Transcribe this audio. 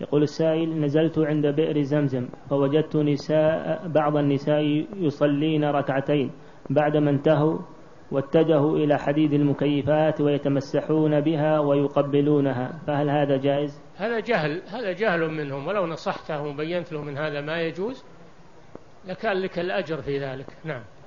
يقول السائل: نزلت عند بئر زمزم فوجدت بعض النساء يصلين ركعتين بعدما انتهوا واتجهوا إلى حديد المكيفات ويتمسحون بها ويقبلونها، فهل هذا جائز؟ هذا جهل منهم، ولو نصحتهم وبينت لهم من هذا ما يجوز لكان لك الأجر في ذلك. نعم.